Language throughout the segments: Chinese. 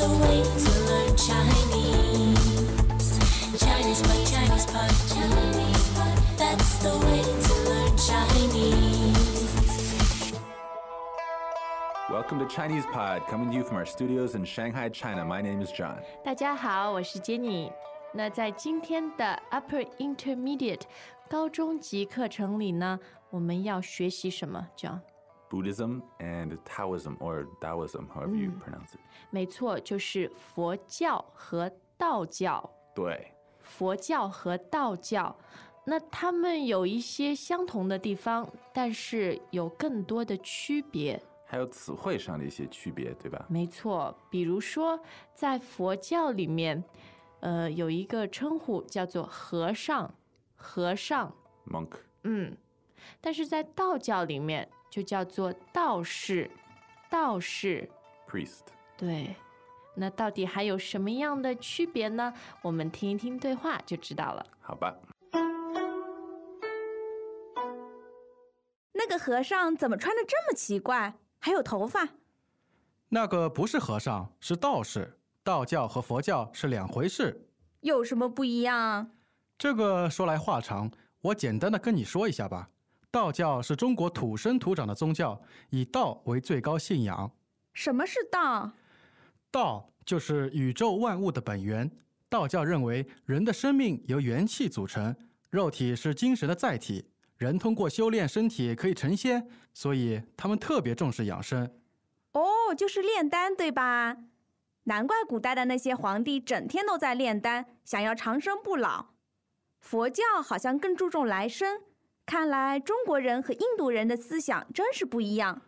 the way to learn Chinese. ChinesePod, ChinesePod, ChinesePod. That's the way to learn Chinese. Welcome to ChinesePod, coming to you from our studios in Shanghai, China. My name is John. 大家好，我是 Jenny。那在今天的 Upper Intermediate 高中级课程里呢，我们要学习什么？John? Buddhism and Taoism, or Taoism, however you pronounce it. 没错，就是佛教和道教。对，佛教和道教，那他们有一些相同的地方，但是有更多的区别。还有词汇上的一些区别，对吧？没错，比如说在佛教里面。有一个称呼叫做和尚，和尚 monk， 但是在道教里面就叫做道士，道士 priest。对，那到底还有什么样的区别呢？我们听一听对话就知道了。好吧。那个和尚怎么穿得这么奇怪？还有头发？那个不是和尚，是道士。道教和佛教是两回事，有什么不一样？这个说来话长，我简单的跟你说一下吧。道教是中国土生土长的宗教，以道为最高信仰。什么是道？道就是宇宙万物的本源。道教认为人的生命由元气组成，肉体是精神的载体，人通过修炼身体可以成仙，所以他们特别重视养生。哦，就是炼丹，对吧？难怪古代的那些皇帝整天都在炼丹，想要长生不老。佛教好像更注重来生，看来中国人和印度人的思想真是不一样。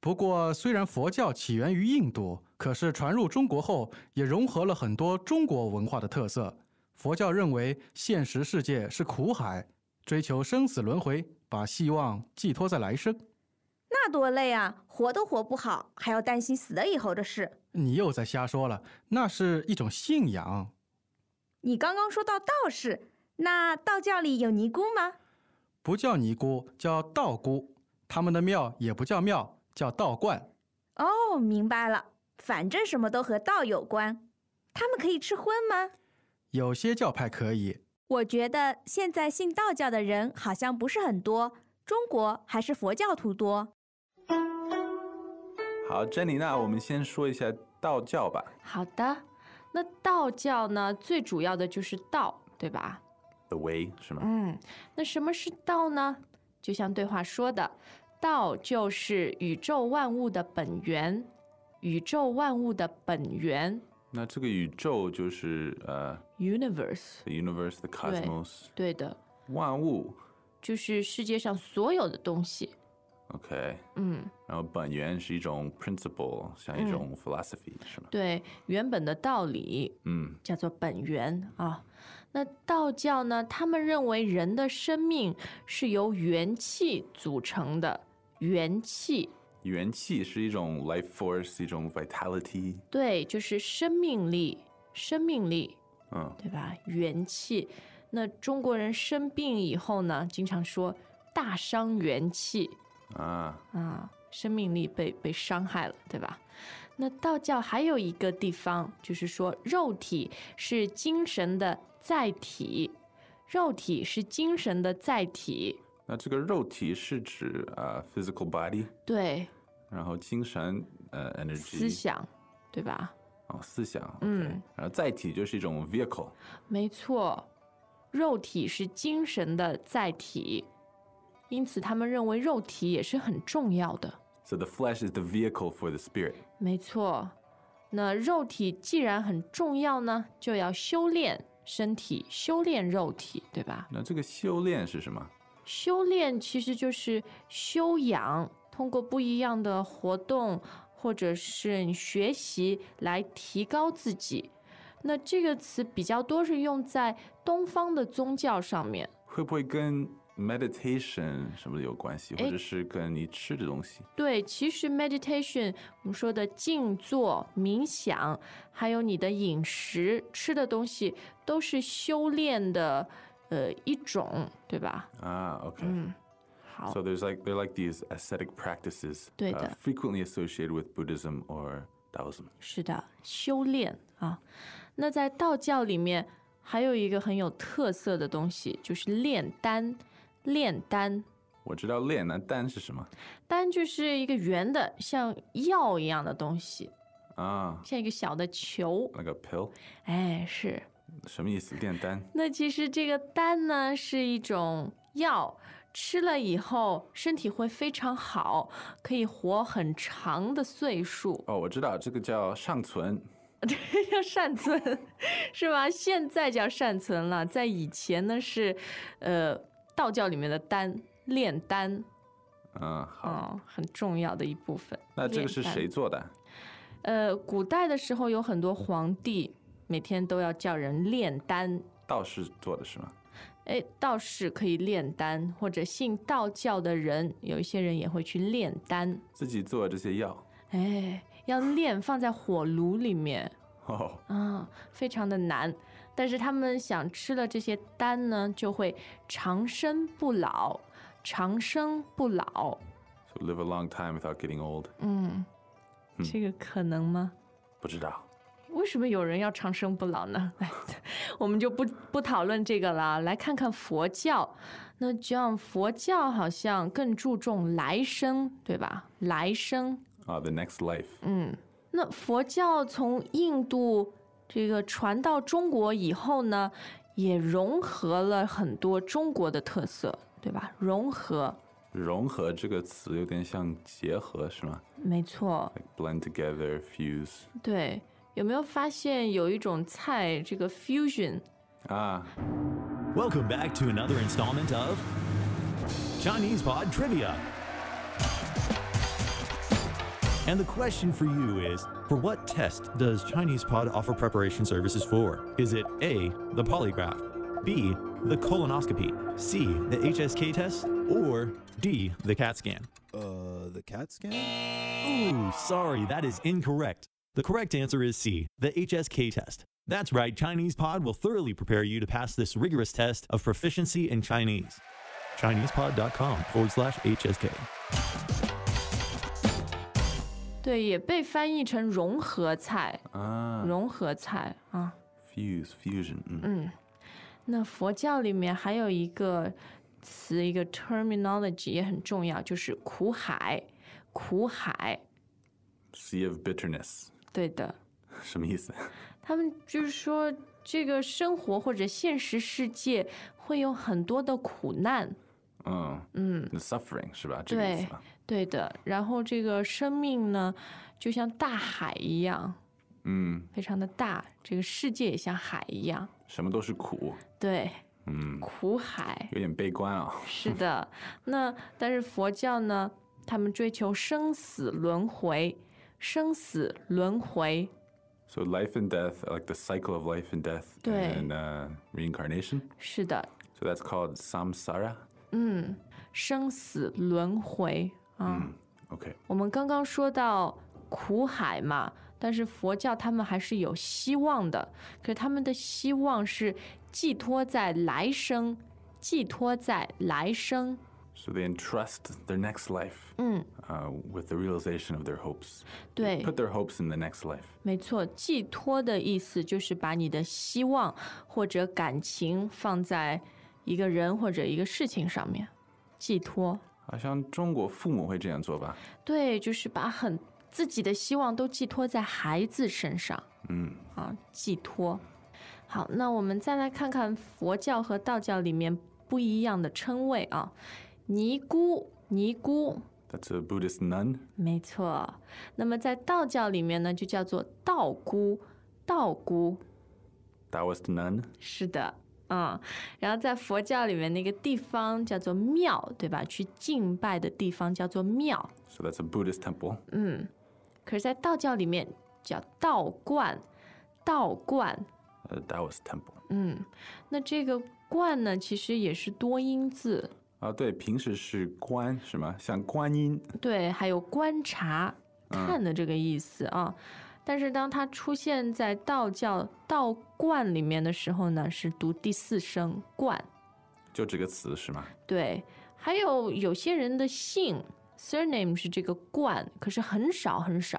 不过虽然佛教起源于印度，可是传入中国后也融合了很多中国文化的特色。佛教认为现实世界是苦海，追求生死轮回，把希望寄托在来生。那多累啊，活都活不好，还要担心死了以后的事。你又在瞎说了，那是一种信仰。你刚刚说到道士，那道教里有尼姑吗？不叫尼姑，叫道姑。他们的庙也不叫庙，叫道观。哦，明白了，反正什么都和道有关。他们可以吃荤吗？有些教派可以。我觉得现在信道教的人好像不是很多，中国还是佛教徒多。好，珍妮娜，我们先说一下道教吧。好的，那道教呢，最主要的就是道，对吧？ The way 是吗？那什么是道呢？就像对话说的，道就是宇宙万物的本源，宇宙万物的本源。那这个宇宙就是universe, the universe, the cosmos。 对的，万物就是世界上所有的东西。OK， 然后本源是一种 principle， 像一种 philosophy， 是吗？对，原本的道理，叫做本源啊。那道教呢，他们认为人的生命是由元气组成的，元气。元气是一种 life force， 一种 vitality。对，就是生命力，生命力，对吧？元气。那中国人生病以后呢，经常说大伤元气。生命力被伤害了，对吧？那道教还有一个地方就是说肉体是精神的载体，肉体是精神的载体。那这个肉体是指physical body， 对，然后精神energy， 思想，对吧？哦，思想，然后载体就是一种 vehicle， 没错，肉体是精神的载体。因此他们认为肉体也是很重要的。 So the flesh is the vehicle for the spirit。 没错，那肉体既然很重要呢，就要修炼身体，修炼肉体，对吧？那这个修炼是什么？修炼其实就是修养，通过不一样的活动或者是学习来提高自己。那这个词比较多是用在东方的宗教上面。会不会跟meditation 什么的有关系，或者是跟你吃的东西？对，其实 meditation 我们说的静坐、冥想，还有你的饮食、吃的东西，都是修炼的一种，对吧？OK。好。So they're like these ascetic practices frequently associated with Buddhism or Taoism。 是的，修炼啊。那在道教里面还有一个很有特色的东西，就是炼丹。炼丹我知道炼丹，丹是什么？丹就是一个圆的像药一样的东西啊，像一个小的球，那个 pill。 哎，是什么意思？炼丹那其实这个丹呢是一种药，吃了以后身体会非常好，可以活很长的岁数。哦，我知道这个叫尚存。对，叫善存是吧？现在叫善存了，在以前呢是道教里面的丹，炼丹。嗯，好，很重要的一部分。那这个是谁做的？古代的时候有很多皇帝每天都要叫人炼丹。道士做的是吗？哎，道士可以炼丹，或者信道教的人，有一些人也会去炼丹，自己做这些药。哎，要炼放在火炉里面。哦，啊，非常的难。但是他们想吃了这些丹呢，就会长生不老。长生不老 ，so live a long time without getting old。 嗯，这个可能吗？不知道。为什么有人要长生不老呢？我们就不讨论这个了，来看看佛教。那这样佛教好像更注重来生，对吧？来生。The next life。 那佛教从印度这个传到中国以后呢，也融合了很多中国的特色，对吧？融合这个词有点像结合，是吗？没错， like blend together, fuse。 对，有没有发现有一种菜，这个 fusion 啊。 Welcome back to another installment of ChinesePod Trivia。And the question for you is, for what test does ChinesePod offer preparation services for? Is it A, the polygraph, B, the colonoscopy, C, the HSK test, or D, the CAT scan? The CAT scan? Ooh, sorry, that is incorrect. The correct answer is C, the HSK test. That's right, ChinesePod will thoroughly prepare you to pass this rigorous test of proficiency in Chinese. ChinesePod.com/HSK。对，也被翻译成融合菜啊，融合菜啊 ，fuse fusion。那佛教里面还有一个词，一个 terminology 也很重要，就是苦海。苦海 ，sea of bitterness。对的。什么意思？他们就是说，这个生活或者现实世界会有很多的苦难。The suffering 是吧？这个意思吧？对的。然后这个生命呢就像大海一样，非常的大，这个世界也像海一样，什么都是苦。对，苦海有点悲观啊。是的。那但是佛教呢，他们追求生死轮回。生死轮回， so life and death, like the cycle of life and death and reincarnation. 是的。 So that's called samsara。 生死轮回啊。OK。 我们刚刚说到苦海嘛，但是佛教他们还是有希望的，可是他们的希望是寄托在来生，寄托在来生。 So they entrust their next life with the realization of their hopes. 对， they put their hopes in the next life. 没错，寄托的意思就是把你的希望或者感情放在一个人或者一个事情上面，寄托。好像中国父母会这样做吧？对，就是把自己的希望都寄托在孩子身上。寄托。好，那我们再来看看佛教和道教里面不一样的称谓啊。尼姑，尼姑。That's a Buddhist nun. 没错。那么在道教里面呢，就叫做道姑，道姑。Taoist nun. 是的。然后在佛教里面那个地方叫做庙，对吧？去敬拜的地方叫做庙。So that's a Buddhist temple. 可是在道教里面叫道观，道观。Taoist temple. 那这个观呢，其实也是多音字。啊，对，平时是观，是吗？像观音。对，还有观察、看的这个意思啊。但是当它出现在道教道观里面的时候呢，是读第四声观。就这个词是吗？对。还有些人的姓 surname 是这个观，可是很少很少。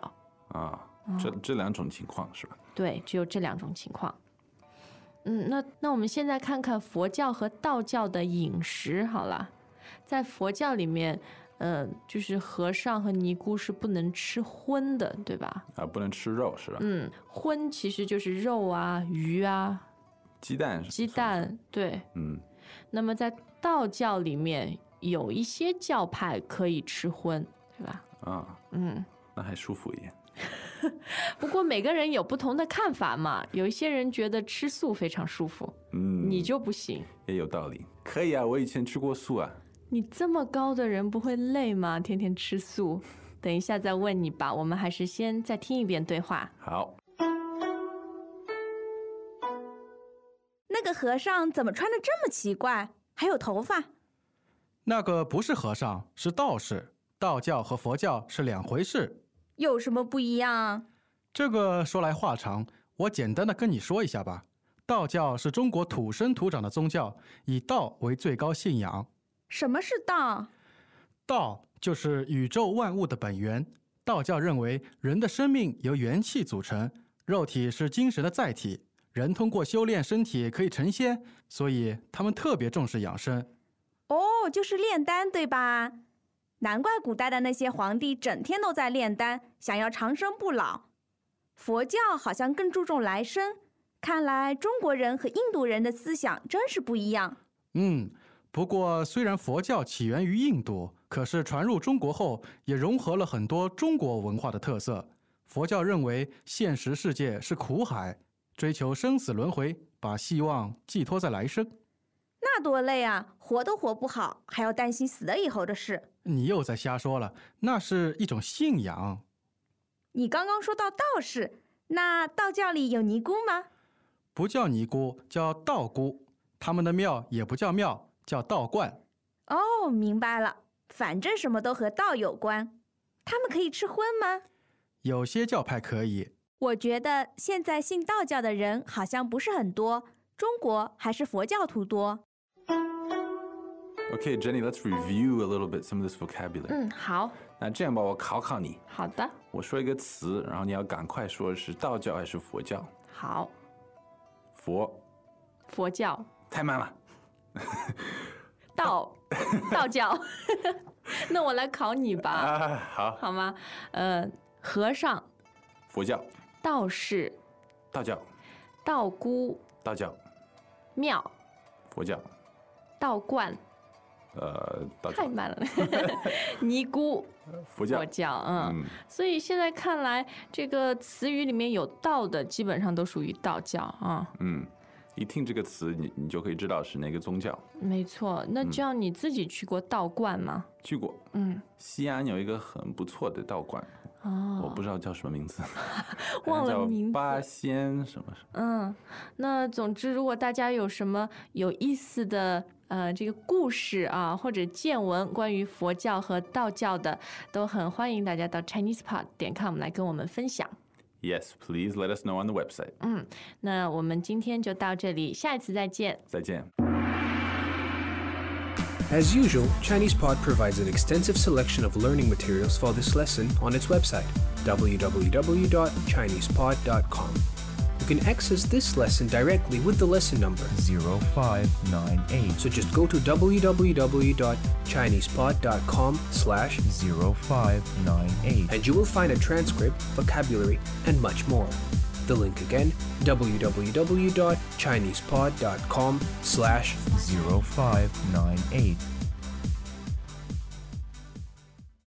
这两种情况是吧？对，只有这两种情况。嗯，那我们现在看看佛教和道教的饮食好了。在佛教里面，就是和尚和尼姑是不能吃荤的，对吧？啊，不能吃肉是吧？嗯，荤其实就是肉啊、鱼啊、鸡蛋，对，嗯。那么在道教里面，有一些教派可以吃荤，对吧？啊，嗯，那还舒服一点。不过每个人有不同的看法嘛，有一些人觉得吃素非常舒服，嗯，你就不行，也有道理。可以啊，我以前吃过素啊。你这么高的人不会累吗？天天吃素。等一下再问你吧，我们还是先再听一遍对话。好。那个和尚怎么穿得这么奇怪？还有头发。那个不是和尚，是道士。道教和佛教是两回事。有什么不一样？这个说来话长，我简单的跟你说一下吧。道教是中国土生土长的宗教，以道为最高信仰。什么是道？道就是宇宙万物的本源。道教认为人的生命由元气组成，肉体是精神的载体，人通过修炼身体可以成仙，所以他们特别重视养生。哦，就是炼丹对吧？难怪古代的那些皇帝整天都在炼丹，想要长生不老。佛教好像更注重来生，看来中国人和印度人的思想真是不一样。嗯，不过虽然佛教起源于印度，可是传入中国后也融合了很多中国文化的特色。佛教认为现实世界是苦海，追求生死轮回，把希望寄托在来生。那多累啊，活都活不好，还要担心死了以后的事。你又在瞎说了，那是一种信仰。你刚刚说到道士，那道教里有尼姑吗？不叫尼姑，叫道姑。他们的庙也不叫庙，叫道观。哦，明白了，反正什么都和道有关。他们可以吃荤吗？有些教派可以。我觉得现在信道教的人好像不是很多，中国还是佛教徒多。Okay, Jenny, let's review a little bit some of this vocabulary. 嗯，好。那这样吧，我考考你。好的。我说一个词，然后你要赶快说是道教还是佛教。好。佛教。太慢了。道教。那我来考你吧。啊，好。好吗？和尚。佛教。道士。道教。道姑。道教。庙。佛教。道观。太慢了。尼姑，佛教，嗯，所以现在看来，这个词语里面有道的，基本上都属于道教啊。嗯，一听这个词，你就可以知道是哪个宗教。没错，那这样你自己去过道观吗？去过，嗯，西安有一个很不错的道观，哦，我不知道叫什么名字，忘了名字，叫八仙什么什么。嗯，那总之，如果大家有什么有意思的。这个故事啊，或者见闻关于佛教和道教的，都很欢迎大家到 ChinesePod.com 来跟我们分享。Yes, please let us know on the website. 嗯，那我们今天就到这里，下一次再见。再见。As usual, ChinesePod provides an extensive selection of learning materials for this lesson on its website, www.chinesepod.com. You can access this lesson directly with the lesson number 0598. So just go to www.chinesepod.com/0598 and you will find a transcript, vocabulary, and much more. The link again, www.chinesepod.com/0598.